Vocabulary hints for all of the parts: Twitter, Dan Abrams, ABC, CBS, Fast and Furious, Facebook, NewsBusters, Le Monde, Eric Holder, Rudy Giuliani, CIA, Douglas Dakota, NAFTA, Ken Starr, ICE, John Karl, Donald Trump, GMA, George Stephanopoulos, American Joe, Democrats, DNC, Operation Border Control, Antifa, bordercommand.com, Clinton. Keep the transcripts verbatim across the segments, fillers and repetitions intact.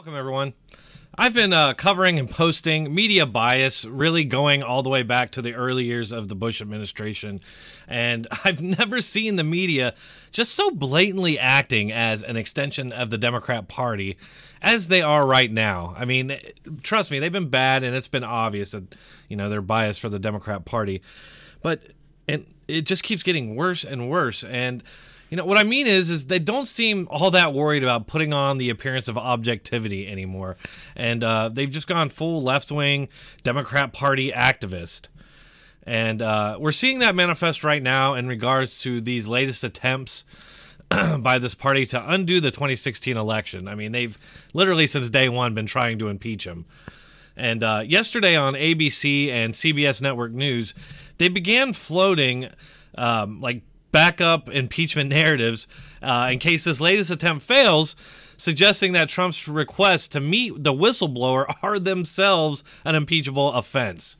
Welcome, everyone. I've been uh, covering and posting media bias, really going all the way back to the early years of the Bush administration. And I've never seen the media just so blatantly acting as an extension of the Democrat Party as they are right now. I mean, trust me, they've been bad, and it's been obvious that, you know, they're biased for the Democrat Party. But and it just keeps getting worse and worse. And you know, what I mean is, is they don't seem all that worried about putting on the appearance of objectivity anymore. And uh, they've just gone full left-wing Democrat Party activist. And uh, we're seeing that manifest right now in regards to these latest attempts by this party to undo the twenty sixteen election. I mean, they've literally since day one been trying to impeach him. And uh, yesterday on A B C and C B S Network News, they began floating, um, like, backup impeachment narratives uh, in case this latest attempt fails, suggesting that Trump's requests to meet the whistleblower are themselves an impeachable offense.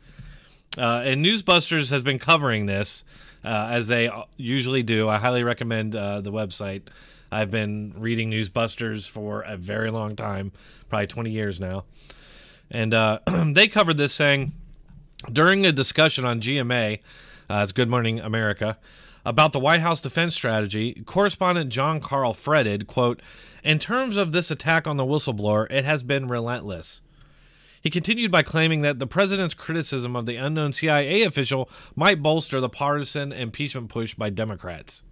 Uh, and Newsbusters has been covering this, uh, as they usually do. I highly recommend uh, the website. I've been reading Newsbusters for a very long time, probably twenty years now. And uh, they covered this, saying, during a discussion on G M A, uh, it's Good Morning America, about the White House defense strategy, correspondent John Karl fretted, quote, "In terms of this attack on the whistleblower, it has been relentless." He continued by claiming that the president's criticism of the unknown C I A official might bolster the partisan impeachment push by Democrats.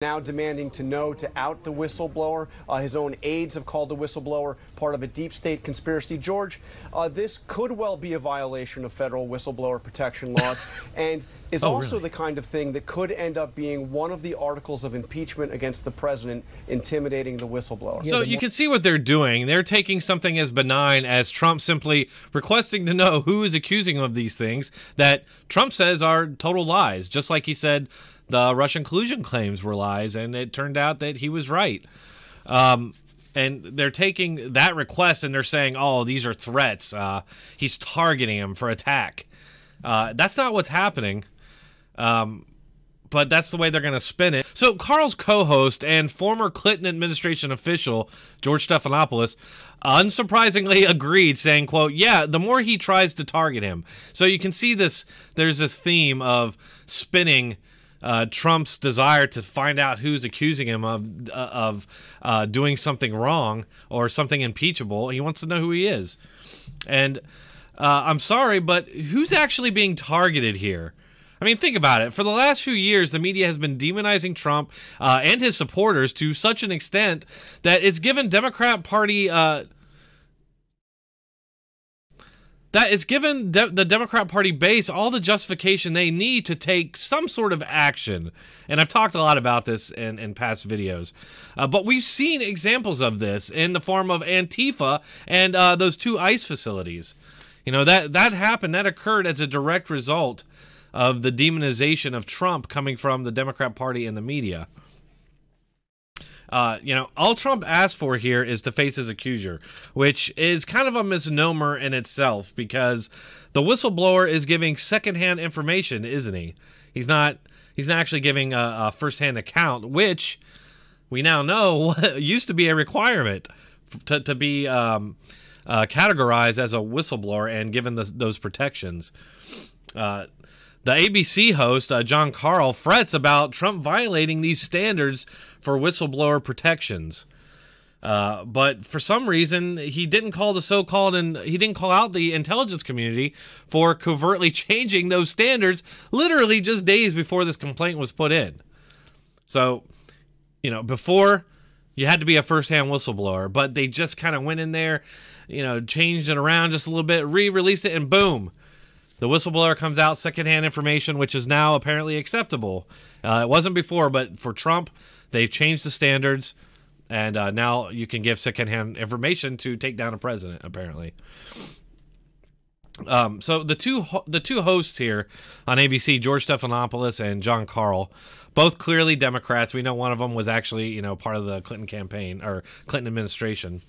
Now demanding to know, to out the whistleblower. Uh, his own aides have called the whistleblower part of a deep state conspiracy. George, uh, this could well be a violation of federal whistleblower protection laws and is oh, also really? the kind of thing that could end up being one of the articles of impeachment against the president, intimidating the whistleblower. So you can see what they're doing. They're taking something as benign as Trump simply requesting to know who is accusing him of these things that Trump says are total lies, just like he said the Russian collusion claims were lies, and it turned out that he was right. Um, and they're taking that request and they're saying, oh, these are threats. Uh, he's targeting him for attack. Uh, that's not what's happening, um, but that's the way they're going to spin it. So Karl's co-host and former Clinton administration official, George Stephanopoulos, unsurprisingly agreed, saying, quote, "Yeah, the more he tries to target him." So you can see this, there's this theme of spinning Uh, Trump's desire to find out who's accusing him of uh, of uh, doing something wrong or something impeachable. He wants to know who he is. And uh, I'm sorry, but who's actually being targeted here? I mean, think about it. For the last few years, the media has been demonizing Trump uh, and his supporters to such an extent that it's given Democrat Party uh, That it's given de the Democrat Party base all the justification they need to take some sort of action. And I've talked a lot about this in, in past videos. Uh, but we've seen examples of this in the form of Antifa and uh, those two ICE facilities. You know, that, that happened, that occurred as a direct result of the demonization of Trump coming from the Democrat Party and the media. Uh, you know, all Trump asked for here is to face his accuser, which is kind of a misnomer in itself, because the whistleblower is giving secondhand information, isn't he? He's not. He's not actually giving a, a firsthand account, which we now know used to be a requirement to, to be um, uh, categorized as a whistleblower and given the, those protections. Uh, The A B C host, uh, John Karl, frets about Trump violating these standards for whistleblower protections. Uh, but for some reason, he didn't call the so-called and he didn't call out the intelligence community for covertly changing those standards literally just days before this complaint was put in. So, you know, before you had to be a first-hand whistleblower, but they just kind of went in there, you know, changed it around just a little bit, re-released it, and boom. The whistleblower comes out, secondhand information, which is now apparently acceptable. Uh, it wasn't before, but for Trump, they've changed the standards, and uh, now you can give secondhand information to take down a president, apparently. Um, so the two the two hosts here on A B C, George Stephanopoulos and John Karl, both clearly Democrats. We know one of them was actually, you know, part of the Clinton campaign or Clinton administration.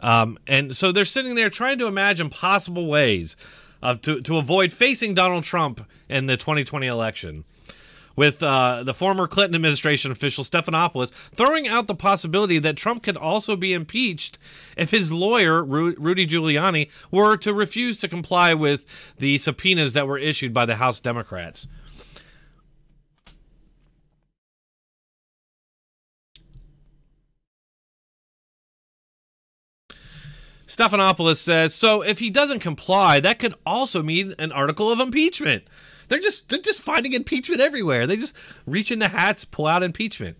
Um, and so they're sitting there trying to imagine possible ways Of to, to avoid facing Donald Trump in the twenty twenty election. with uh, the former Clinton administration official Stephanopoulos throwing out the possibility that Trump could also be impeached if his lawyer, Ru Rudy Giuliani, were to refuse to comply with the subpoenas that were issued by the House Democrats. Stephanopoulos says, so if he doesn't comply, that could also mean an article of impeachment. They're just they're just finding impeachment everywhere. They just reach into hats, pull out impeachment.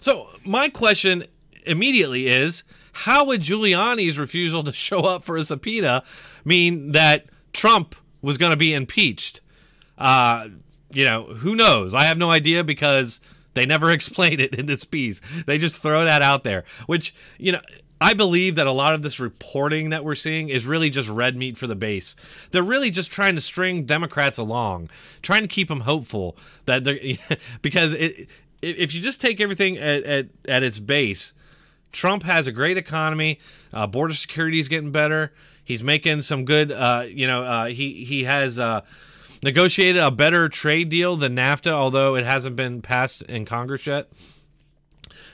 So my question immediately is, how would Giuliani's refusal to show up for a subpoena mean that Trump was going to be impeached? Uh, you know, who knows? I have no idea, because they never explain it in this piece. They just throw that out there, which, you know, I believe that a lot of this reporting that we're seeing is really just red meat for the base. They're really just trying to string Democrats along, trying to keep them hopeful that they're, because it, if you just take everything at, at, at its base, Trump has a great economy. Uh, border security is getting better. He's making some good, uh, you know, uh, he, he has, uh, negotiated a better trade deal than NAFTA, although it hasn't been passed in Congress yet.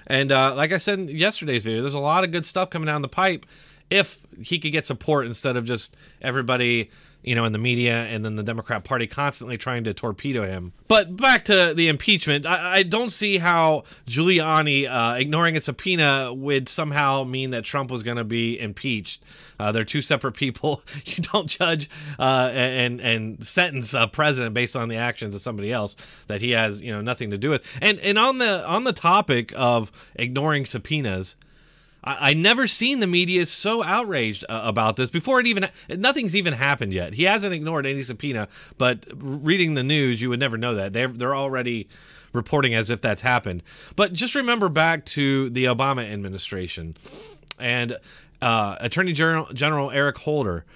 And uh, like I said in yesterday's video, there's a lot of good stuff coming down the pipe if he could get support instead of just everybody, you know, in the media and then the Democrat Party constantly trying to torpedo him. But back to the impeachment, I, I don't see how Giuliani uh, ignoring a subpoena would somehow mean that Trump was going to be impeached. Uh, they're two separate people. You don't judge uh, and and sentence a president based on the actions of somebody else that he has, you know, nothing to do with. And and on the on the topic of ignoring subpoenas, I never seen the media so outraged uh, about this before. It even nothing's even happened yet. He hasn't ignored any subpoena, but reading the news, you would never know that. They're they're already reporting as if that's happened. But just remember back to the Obama administration and uh, Attorney General, General Eric Holder.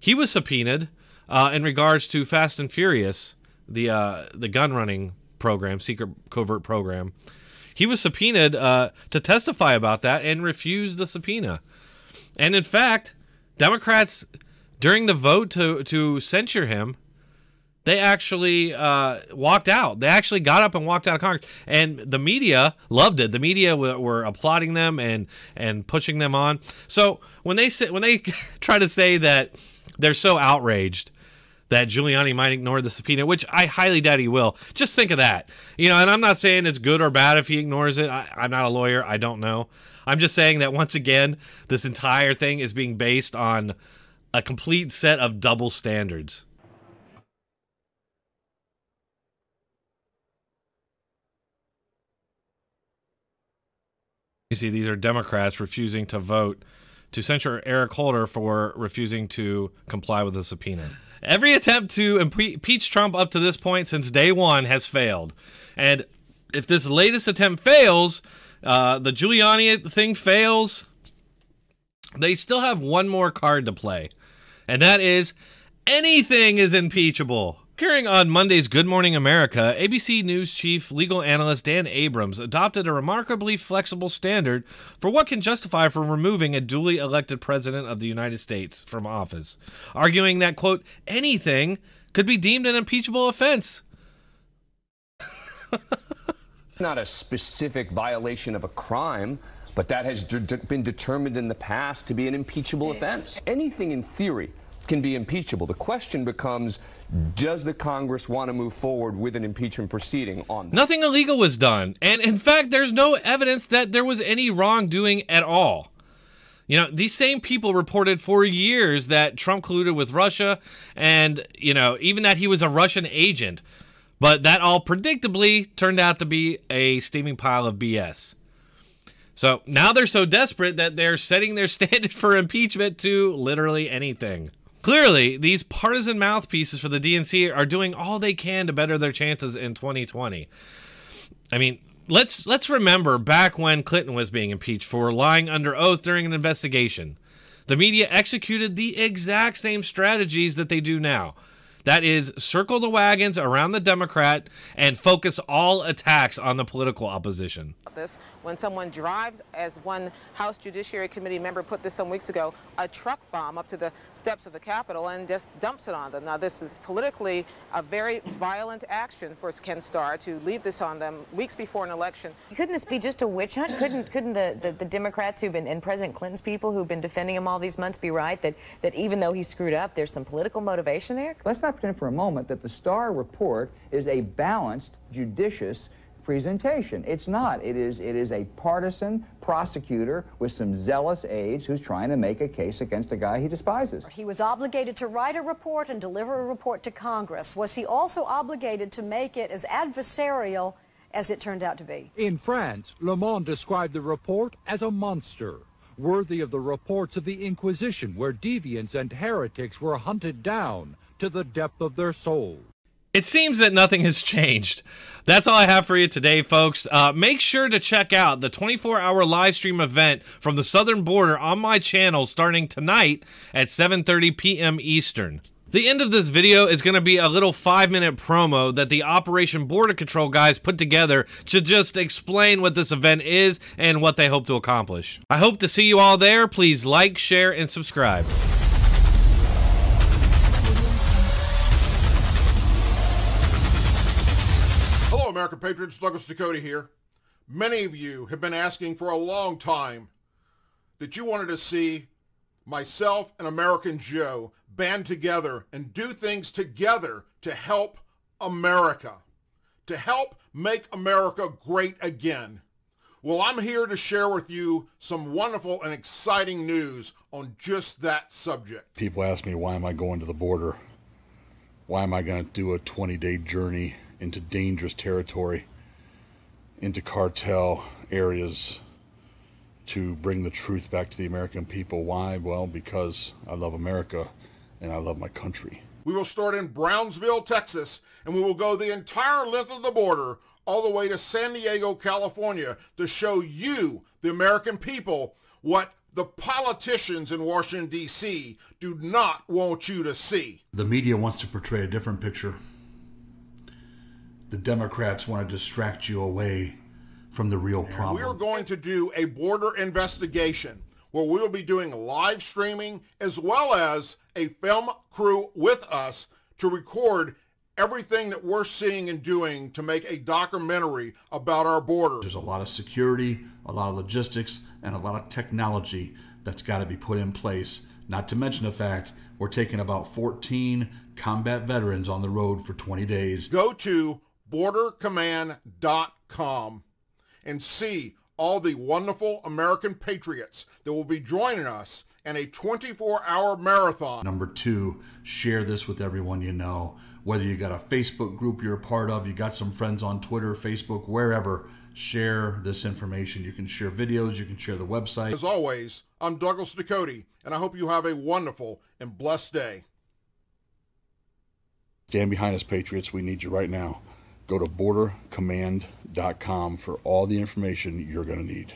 He was subpoenaed uh, in regards to Fast and Furious, the uh, the gun running program, secret covert program. He was subpoenaed uh, to testify about that and refused the subpoena. And in fact, Democrats, during the vote to, to censure him, they actually uh, walked out. They actually got up and walked out of Congress. And the media loved it. The media were, were applauding them and, and pushing them on. So when they, say, when they try to say that they're so outraged that Giuliani might ignore the subpoena, which I highly doubt he will. Just think of that. You know, and I'm not saying it's good or bad if he ignores it. I, I'm not a lawyer. I don't know. I'm just saying that, once again, this entire thing is being based on a complete set of double standards. You see, these are Democrats refusing to vote to censure Eric Holder for refusing to comply with the subpoena. Every attempt to impeach Trump up to this point since day one has failed. And if this latest attempt fails, uh, the Giuliani thing fails, they still have one more card to play. And that is, anything is impeachable. Appearing on Monday's Good Morning America, A B C News chief legal analyst Dan Abrams adopted a remarkably flexible standard for what can justify for removing a duly elected president of the United States from office, arguing that, quote, anything could be deemed an impeachable offense. Not a specific violation of a crime, but that has de- de- been determined in the past to be an impeachable offense. Anything in theory can be impeachable. The question becomes, does the Congress want to move forward with an impeachment proceeding on that? Nothing illegal was done. And in fact, there's no evidence that there was any wrongdoing at all. You know, these same people reported for years that Trump colluded with Russia and, you know, even that he was a Russian agent. But that all predictably turned out to be a steaming pile of B S. So now they're so desperate that they're setting their standard for impeachment to literally anything. Clearly, these partisan mouthpieces for the D N C are doing all they can to better their chances in twenty twenty. I mean, let's let's remember back when Clinton was being impeached for lying under oath during an investigation. The media executed the exact same strategies that they do now. That is circle the wagons around the Democrat and focus all attacks on the political opposition. This, when someone drives, as one House Judiciary Committee member put this some weeks ago, a truck bomb up to the steps of the Capitol and just dumps it on them. Now, this is politically a very violent action for Ken Starr to leave this on them weeks before an election. Couldn't this be just a witch hunt? Couldn't couldn't the, the, the Democrats who've been, and President Clinton's people who've been defending him all these months be right that, that even though he screwed up, there's some political motivation there? Let's not pretend for a moment that the Starr report is a balanced, judicious presentation. It's not. It is it is a partisan prosecutor with some zealous aides who's trying to make a case against a guy he despises. He was obligated to write a report and deliver a report to Congress. Was he also obligated to make it as adversarial as it turned out to be? In France, Le Monde described the report as a monster, worthy of the reports of the Inquisition, where deviants and heretics were hunted down to the depth of their souls. It seems that nothing has changed. That's all I have for you today, folks. Uh, make sure to check out the twenty-four hour live stream event from the southern border on my channel starting tonight at seven thirty p m Eastern. The end of this video is going to be a little five minute promo that the Operation Border Control guys put together to just explain what this event is and what they hope to accomplish. I hope to see you all there. Please like, share, and subscribe. Hello, American patriots. Douglas Dakota here. Many of you have been asking for a long time that you wanted to see myself and American Joe band together and do things together to help America, to help make America great again. Well, I'm here to share with you some wonderful and exciting news on just that subject. People ask me, why am I going to the border? Why am I going to do a twenty day journey into dangerous territory, into cartel areas, to bring the truth back to the American people? Why? Well, because I love America and I love my country. We will start in Brownsville, Texas, and we will go the entire length of the border all the way to San Diego, California, to show you, the American people, what the politicians in Washington, D C do not want you to see. The media wants to portray a different picture. The Democrats want to distract you away from the real problem. We are going to do a border investigation where we will be doing live streaming as well as a film crew with us to record everything that we're seeing and doing to make a documentary about our border. There's a lot of security, a lot of logistics, and a lot of technology that's got to be put in place. Not to mention the fact we're taking about fourteen combat veterans on the road for twenty days. Go to border command dot com and see all the wonderful American patriots that will be joining us in a twenty-four hour marathon. Number two, share this with everyone you know. Whether you got a Facebook group you're a part of, you got some friends on Twitter, Facebook, wherever, share this information. You can share videos, you can share the website. As always, I'm Douglas Dakota, and I hope you have a wonderful and blessed day. Stand behind us, patriots. We need you right now. Go to border command dot com for all the information you're going to need.